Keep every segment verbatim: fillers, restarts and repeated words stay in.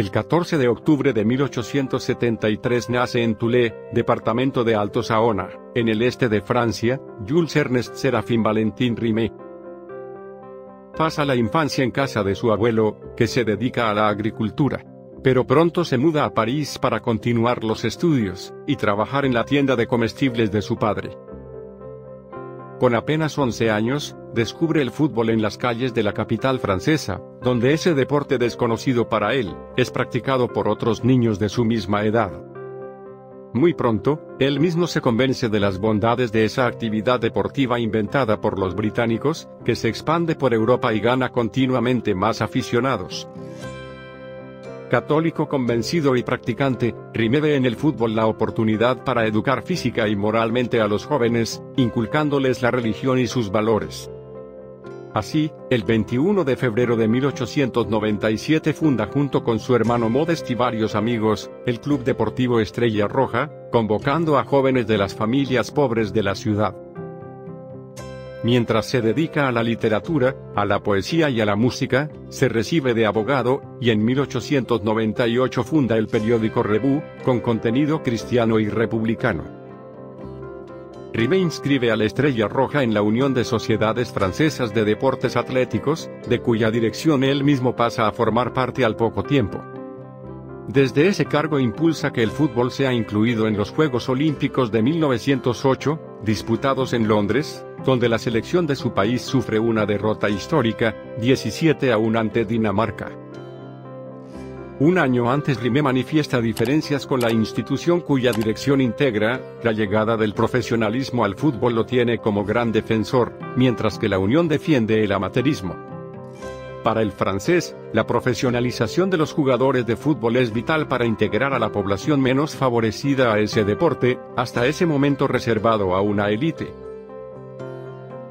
El catorce de octubre de mil ochocientos setenta y tres nace en Tulle, departamento de Alto Saona, en el este de Francia, Jules Ernest Serafín Valentín Rimet. Pasa la infancia en casa de su abuelo, que se dedica a la agricultura. Pero pronto se muda a París para continuar los estudios, y trabajar en la tienda de comestibles de su padre. Con apenas once años, descubre el fútbol en las calles de la capital francesa, donde ese deporte desconocido para él, es practicado por otros niños de su misma edad. Muy pronto, él mismo se convence de las bondades de esa actividad deportiva inventada por los británicos, que se expande por Europa y gana continuamente más aficionados. Católico convencido y practicante, Rimet ve en el fútbol la oportunidad para educar física y moralmente a los jóvenes, inculcándoles la religión y sus valores. Así, el veintiuno de febrero de mil ochocientos noventa y siete funda junto con su hermano Modest y varios amigos, el Club Deportivo Estrella Roja, convocando a jóvenes de las familias pobres de la ciudad. Mientras se dedica a la literatura, a la poesía y a la música, se recibe de abogado, y en mil ochocientos noventa y ocho funda el periódico Revue, con contenido cristiano y republicano. Rimet inscribe a la Estrella Roja en la Unión de Sociedades Francesas de Deportes Atléticos, de cuya dirección él mismo pasa a formar parte al poco tiempo. Desde ese cargo impulsa que el fútbol sea incluido en los Juegos Olímpicos de mil novecientos ocho, disputados en Londres, donde la selección de su país sufre una derrota histórica, diecisiete a uno ante Dinamarca. Un año antes Rimet manifiesta diferencias con la institución cuya dirección integra, la llegada del profesionalismo al fútbol lo tiene como gran defensor, mientras que la Unión defiende el amateurismo. Para el francés, la profesionalización de los jugadores de fútbol es vital para integrar a la población menos favorecida a ese deporte, hasta ese momento reservado a una élite.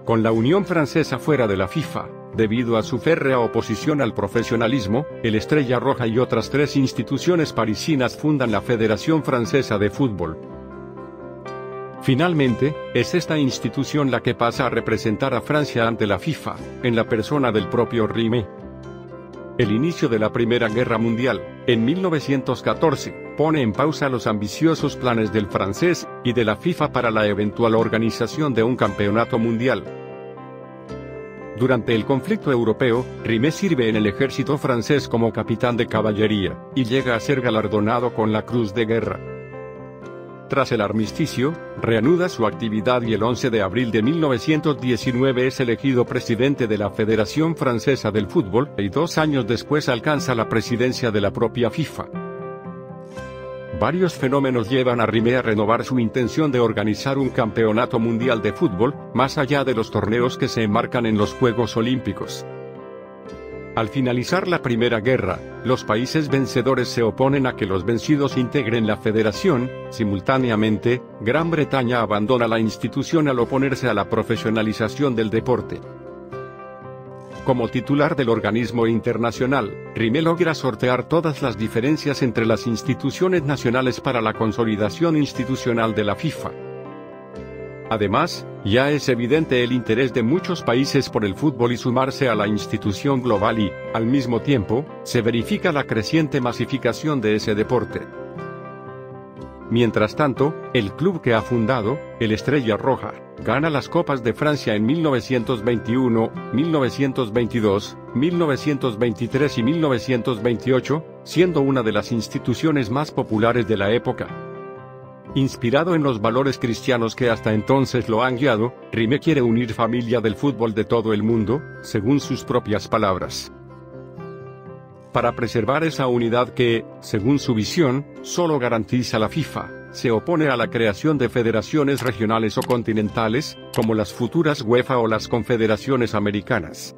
Con la Unión Francesa fuera de la FIFA, debido a su férrea oposición al profesionalismo, el Estrella Roja y otras tres instituciones parisinas fundan la Federación Francesa de Fútbol. Finalmente, es esta institución la que pasa a representar a Francia ante la FIFA, en la persona del propio Rimet. El inicio de la Primera Guerra Mundial, en mil novecientos catorce, pone en pausa los ambiciosos planes del francés y de la FIFA para la eventual organización de un campeonato mundial. Durante el conflicto europeo, Rimet sirve en el ejército francés como capitán de caballería, y llega a ser galardonado con la Cruz de Guerra. Tras el armisticio, reanuda su actividad y el once de abril de mil novecientos diecinueve es elegido presidente de la Federación Francesa del Fútbol y dos años después alcanza la presidencia de la propia FIFA. Varios fenómenos llevan a Rimet a renovar su intención de organizar un campeonato mundial de fútbol, más allá de los torneos que se enmarcan en los Juegos Olímpicos. Al finalizar la Primera Guerra, los países vencedores se oponen a que los vencidos integren la federación, simultáneamente, Gran Bretaña abandona la institución al oponerse a la profesionalización del deporte. Como titular del organismo internacional, Rimet logra sortear todas las diferencias entre las instituciones nacionales para la consolidación institucional de la FIFA. Además, ya es evidente el interés de muchos países por el fútbol y sumarse a la institución global y, al mismo tiempo, se verifica la creciente masificación de ese deporte. Mientras tanto, el club que ha fundado, el Estrella Roja, gana las Copas de Francia en mil novecientos veintiuno, mil novecientos veintidós, mil novecientos veintitrés y mil novecientos veintiocho, siendo una de las instituciones más populares de la época. Inspirado en los valores cristianos que hasta entonces lo han guiado, Rimet quiere unir familia del fútbol de todo el mundo, según sus propias palabras. Para preservar esa unidad que, según su visión, solo garantiza la FIFA, se opone a la creación de federaciones regionales o continentales, como las futuras UEFA o las confederaciones americanas.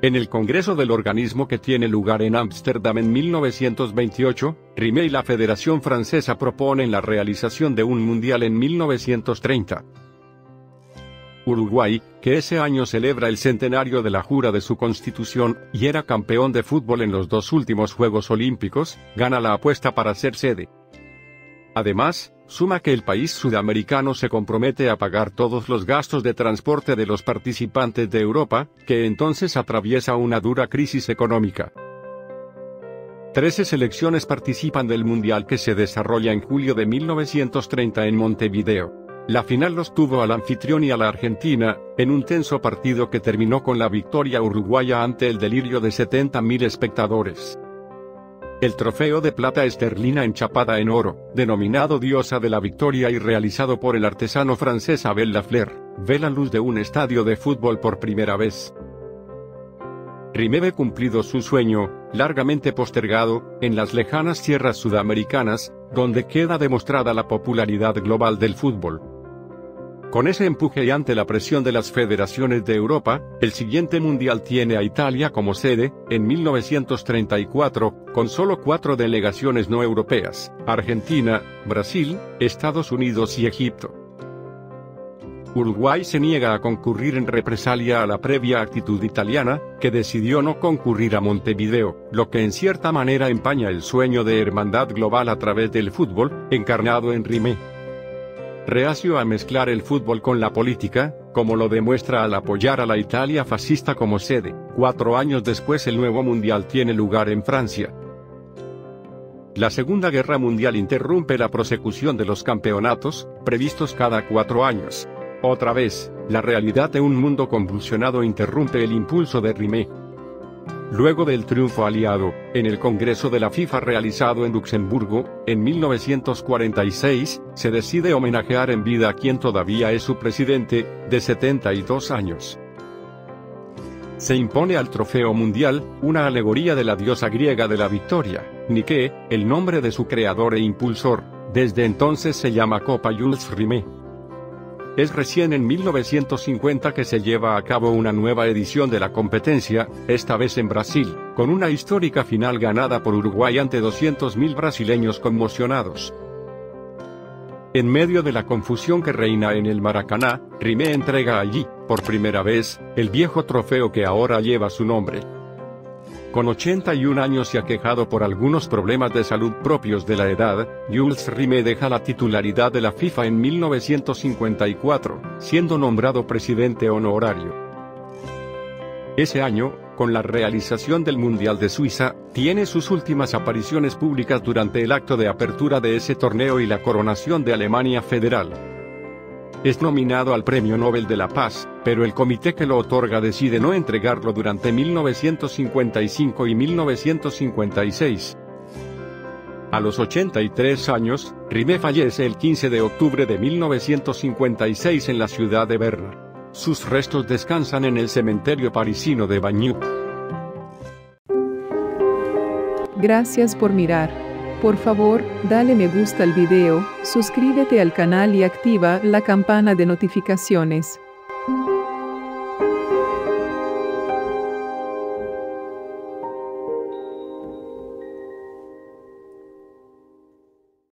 En el Congreso del organismo que tiene lugar en Ámsterdam en mil novecientos veintiocho, Rimet y la Federación Francesa proponen la realización de un mundial en mil novecientos treinta. Uruguay, que ese año celebra el centenario de la jura de su constitución y era campeón de fútbol en los dos últimos Juegos Olímpicos, gana la apuesta para ser sede. Además, suma que el país sudamericano se compromete a pagar todos los gastos de transporte de los participantes de Europa, que entonces atraviesa una dura crisis económica. Trece selecciones participan del Mundial que se desarrolla en julio de mil novecientos treinta en Montevideo. La final los tuvo al anfitrión y a la Argentina, en un tenso partido que terminó con la victoria uruguaya ante el delirio de setenta mil espectadores. El trofeo de plata esterlina enchapada en oro, denominado Diosa de la Victoria y realizado por el artesano francés Abel Lafleur, ve la luz de un estadio de fútbol por primera vez. Rimet ve cumplido su sueño, largamente postergado, en las lejanas sierras sudamericanas, donde queda demostrada la popularidad global del fútbol. Con ese empuje y ante la presión de las federaciones de Europa, el siguiente mundial tiene a Italia como sede, en mil novecientos treinta y cuatro, con solo cuatro delegaciones no europeas: Argentina, Brasil, Estados Unidos y Egipto. Uruguay se niega a concurrir en represalia a la previa actitud italiana, que decidió no concurrir a Montevideo, lo que en cierta manera empaña el sueño de hermandad global a través del fútbol, encarnado en Rimet. Reacio a mezclar el fútbol con la política, como lo demuestra al apoyar a la Italia fascista como sede, cuatro años después el nuevo mundial tiene lugar en Francia. La Segunda Guerra Mundial interrumpe la prosecución de los campeonatos, previstos cada cuatro años. Otra vez, la realidad de un mundo convulsionado interrumpe el impulso de Rimet. Luego del triunfo aliado, en el Congreso de la FIFA realizado en Luxemburgo, en mil novecientos cuarenta y seis, se decide homenajear en vida a quien todavía es su presidente, de setenta y dos años. Se impone al Trofeo Mundial, una alegoría de la diosa griega de la victoria, Nike, el nombre de su creador e impulsor. Desde entonces se llama Copa Jules Rimet. Es recién en mil novecientos cincuenta que se lleva a cabo una nueva edición de la competencia, esta vez en Brasil, con una histórica final ganada por Uruguay ante doscientos mil brasileños conmocionados. En medio de la confusión que reina en el Maracaná, Rimet entrega allí, por primera vez, el viejo trofeo que ahora lleva su nombre. Con ochenta y un años y aquejado por algunos problemas de salud propios de la edad, Jules Rimet deja la titularidad de la FIFA en mil novecientos cincuenta y cuatro, siendo nombrado presidente honorario. Ese año, con la realización del Mundial de Suiza, tiene sus últimas apariciones públicas durante el acto de apertura de ese torneo y la coronación de Alemania Federal. Es nominado al Premio Nobel de la Paz, pero el comité que lo otorga decide no entregarlo durante mil novecientos cincuenta y cinco y mil novecientos cincuenta y seis. A los ochenta y tres años, Rimet fallece el quince de octubre de mil novecientos cincuenta y seis en la ciudad de Berna. Sus restos descansan en el cementerio parisino de Bagneux. Gracias por mirar. Por favor, dale me gusta al video, suscríbete al canal y activa la campana de notificaciones.